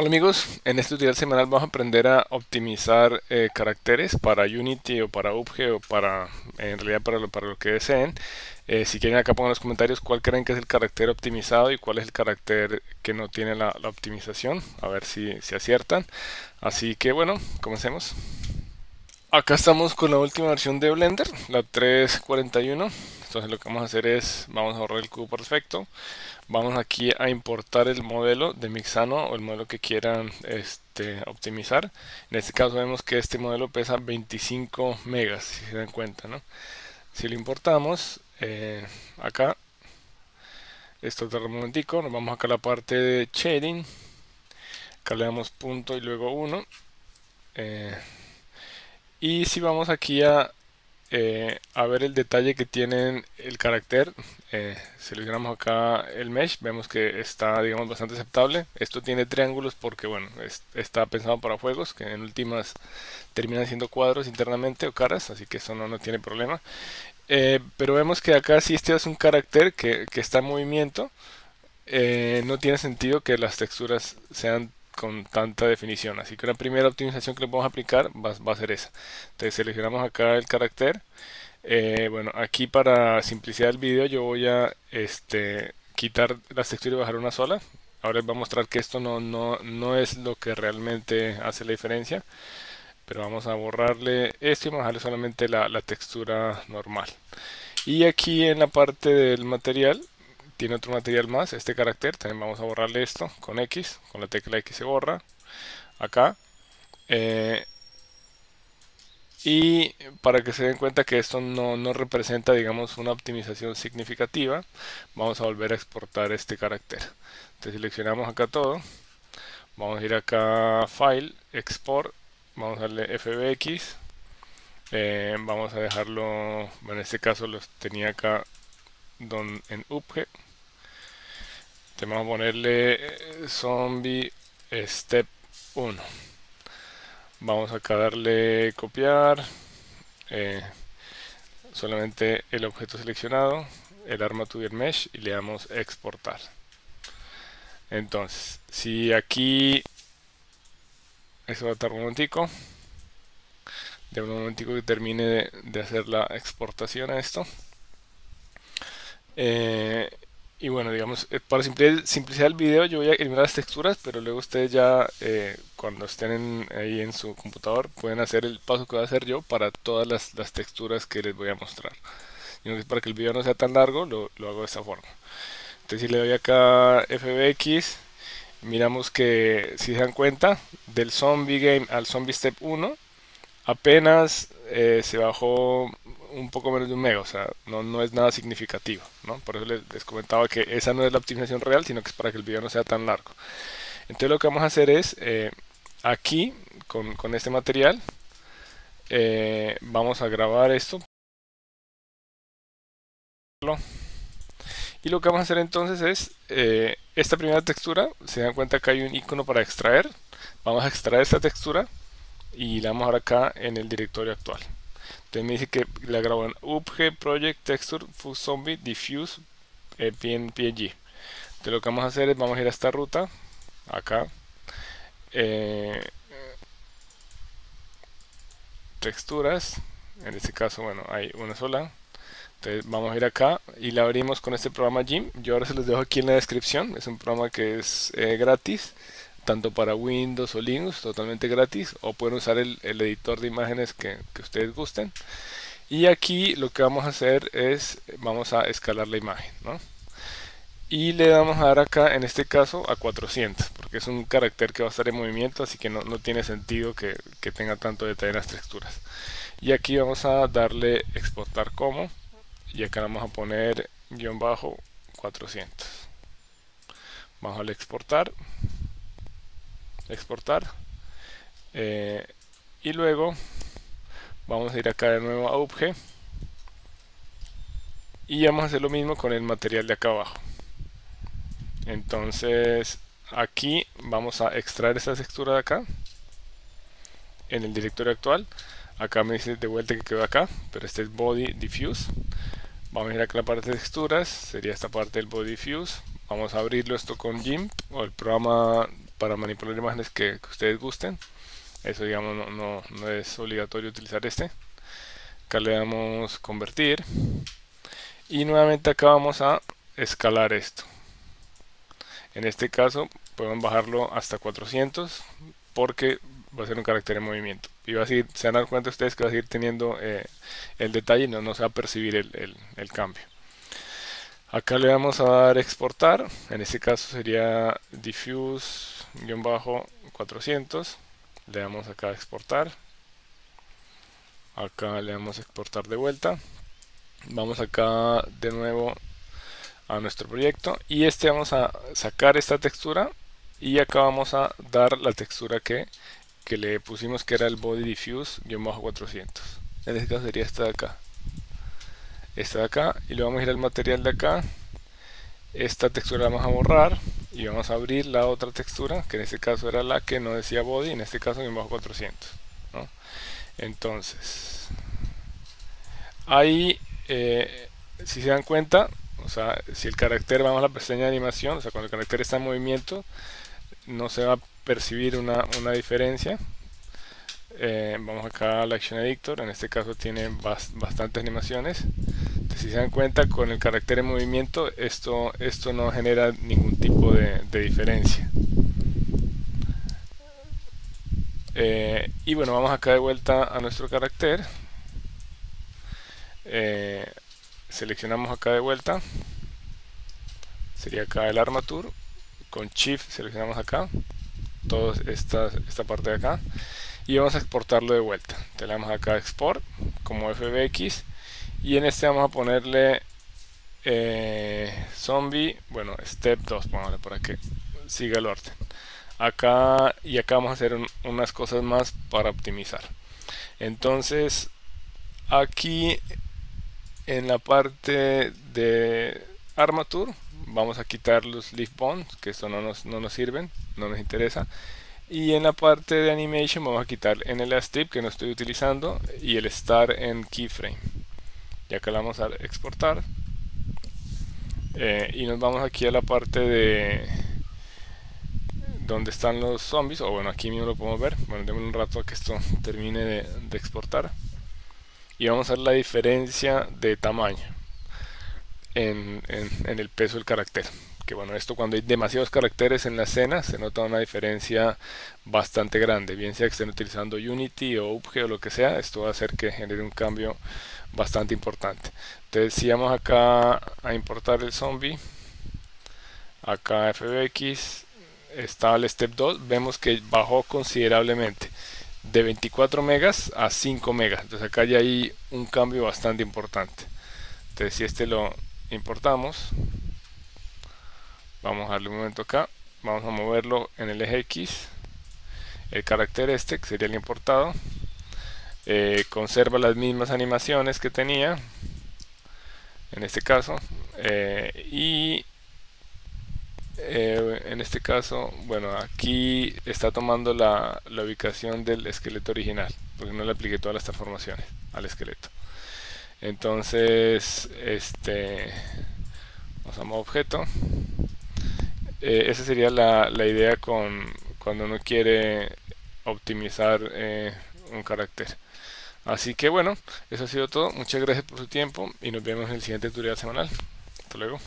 Hola amigos, en este tutorial semanal vamos a aprender a optimizar caracteres para Unity o para UPBGE o para, en realidad para lo que deseen. Si quieren acá pongan en los comentarios cuál creen que es el carácter optimizado y cuál es el carácter que no tiene la optimización. A ver si aciertan. Así que bueno, comencemos. Acá estamos con la última versión de Blender, la 3.41. Entonces lo que vamos a hacer es, vamos a ahorrar el cubo perfecto. Vamos aquí a importar el modelo de Mixano o el modelo que quieran optimizar. En este caso vemos que este modelo pesa 25 megas, si se dan cuenta, ¿no? Si lo importamos, acá, esto tarda un momentico, nos vamos acá a la parte de Shading. Acá le damos punto y luego 1. Y si vamos aquí a ver el detalle que tienen el carácter, seleccionamos acá el mesh, vemos que está, digamos, bastante aceptable. Esto tiene triángulos porque bueno, está pensado para juegos que en últimas terminan siendo cuadros internamente o caras, así que eso no tiene problema. Pero vemos que acá si este es un carácter que está en movimiento, no tiene sentido que las texturas sean con tanta definición, así que una primera optimización que le vamos a aplicar va a ser esa. Entonces seleccionamos acá el carácter. Bueno, aquí para simplicidad del vídeo yo voy a quitar las texturas y bajar una sola. Ahora les voy a mostrar que esto no es lo que realmente hace la diferencia, pero vamos a borrarle esto y bajarle solamente la textura normal. Y aquí en la parte del material tiene otro material más, este carácter, también vamos a borrarle esto con X, con la tecla X se borra, acá. Y para que se den cuenta que esto no representa, digamos, una optimización significativa, vamos a volver a exportar este carácter. Entonces seleccionamos acá todo, vamos a ir acá a File, Export, vamos a darle FBX, vamos a dejarlo, en este caso los tenía acá en UPBGE. Vamos a ponerle zombie step 1. Vamos acá a darle copiar, solamente el objeto seleccionado, el Armature y el mesh, y le damos exportar. Entonces si aquí, eso va a tardar un momentico, de un momentico que termine de hacer la exportación a esto. Y bueno, digamos, para simplificar el video yo voy a eliminar las texturas, pero luego ustedes ya cuando estén ahí en su computador pueden hacer el paso que voy a hacer yo para todas las texturas que les voy a mostrar. Y para que el video no sea tan largo lo hago de esta forma. Entonces si le doy acá FBX, miramos que si se dan cuenta del zombie game al zombie step 1 apenas se bajó un poco menos de un mega, o sea, no es nada significativo, ¿no? Por eso les comentaba que esa no es la optimización real, sino que es para que el video no sea tan largo. Entonces lo que vamos a hacer es, aquí, con este material, vamos a grabar esto. Y lo que vamos a hacer entonces es, esta primera textura, se dan cuenta que hay un icono para extraer, vamos a extraer esta textura y la vamos ahora acá en el directorio actual. Entonces me dice que la grabó en UPBGE Project Texture Full Zombie Diffuse PNG. Entonces lo que vamos a hacer es, vamos a ir a esta ruta, acá, texturas, en este caso bueno hay una sola. Entonces vamos a ir acá y la abrimos con este programa GIMP. Yo ahora se los dejo aquí en la descripción, es un programa que es gratis, tanto para Windows o Linux, totalmente gratis, o pueden usar el editor de imágenes que ustedes gusten. Y aquí lo que vamos a hacer es, vamos a escalar la imagen, ¿no? Y le vamos a dar acá, en este caso, a 400, porque es un carácter que va a estar en movimiento, así que no tiene sentido que tenga tanto detalle en las texturas. Y aquí vamos a darle exportar como, y acá vamos a poner guión bajo 400. Vamos a darle exportar, y luego vamos a ir acá de nuevo a UPBGE y vamos a hacer lo mismo con el material de acá abajo. Entonces aquí vamos a extraer esta textura de acá en el directorio actual. Acá me dice de vuelta que quedó acá, pero este es Body Diffuse. Vamos a ir acá a la parte de texturas, sería esta parte del Body Diffuse. Vamos a abrirlo esto con GIMP o el programa para manipular imágenes que ustedes gusten. Eso, digamos, no es obligatorio utilizar este. Acá le damos convertir y nuevamente acá vamos a escalar esto. En este caso pueden bajarlo hasta 400 porque va a ser un carácter en movimiento y va a seguir, se van a dar cuenta ustedes que va a seguir teniendo el detalle y no se va a percibir el cambio. Acá le vamos a dar exportar, en este caso sería diffuse-400, le damos acá a exportar, acá le damos a exportar de vuelta, vamos acá de nuevo a nuestro proyecto y vamos a sacar esta textura y acá vamos a dar la textura que le pusimos, que era el body diffuse-400, en este caso sería esta de acá, y le vamos a ir al material de acá. Esta textura la vamos a borrar y vamos a abrir la otra textura, que en este caso era la que no decía body, en este caso -400, ¿no? Entonces ahí si se dan cuenta, o sea, si el carácter, vamos a la pestaña de animación, o sea, cuando el carácter está en movimiento no se va a percibir una diferencia. Vamos acá al Action Editor, en este caso tiene bastantes animaciones. Entonces, si se dan cuenta, con el carácter en movimiento esto no genera ningún tipo de diferencia. Y bueno, vamos acá de vuelta a nuestro carácter, seleccionamos acá de vuelta, sería acá el Armature, con Shift seleccionamos acá toda esta parte de acá y vamos a exportarlo de vuelta. Entonces le damos acá export como FBX y en este vamos a ponerle zombie, bueno, step 2, pongámosle para que siga el orden acá, y acá vamos a hacer unas cosas más para optimizar. Entonces aquí en la parte de Armature vamos a quitar los Leaf Bones, que esto no nos sirven, no nos interesa. Y en la parte de Animation vamos a quitar en el Last Tip, que no estoy utilizando, y el Start en Keyframe. Y acá le vamos a exportar. Y nos vamos aquí a la parte de donde están los zombies, o bueno, aquí mismo lo podemos ver. Bueno, démosle un rato a que esto termine de exportar. Y vamos a ver la diferencia de tamaño en el peso del carácter. Que bueno, esto cuando hay demasiados caracteres en la escena se nota una diferencia bastante grande, bien sea que estén utilizando Unity o UPBGE o lo que sea, esto va a hacer que genere un cambio bastante importante. Entonces si vamos acá a importar el zombie, acá FBX, está el step 2, vemos que bajó considerablemente de 24 megas a 5 megas, entonces acá ya hay un cambio bastante importante. Entonces si lo importamos, vamos a darle un momento acá, vamos a moverlo en el eje X, el carácter que sería el importado, conserva las mismas animaciones que tenía en este caso, en este caso, bueno, aquí está tomando la ubicación del esqueleto original, porque no le apliqué todas las transformaciones al esqueleto. Entonces vamos a modo objeto. Esa sería la idea cuando uno quiere optimizar un carácter. Así que bueno, eso ha sido todo. Muchas gracias por su tiempo y nos vemos en el siguiente tutorial semanal. Hasta luego.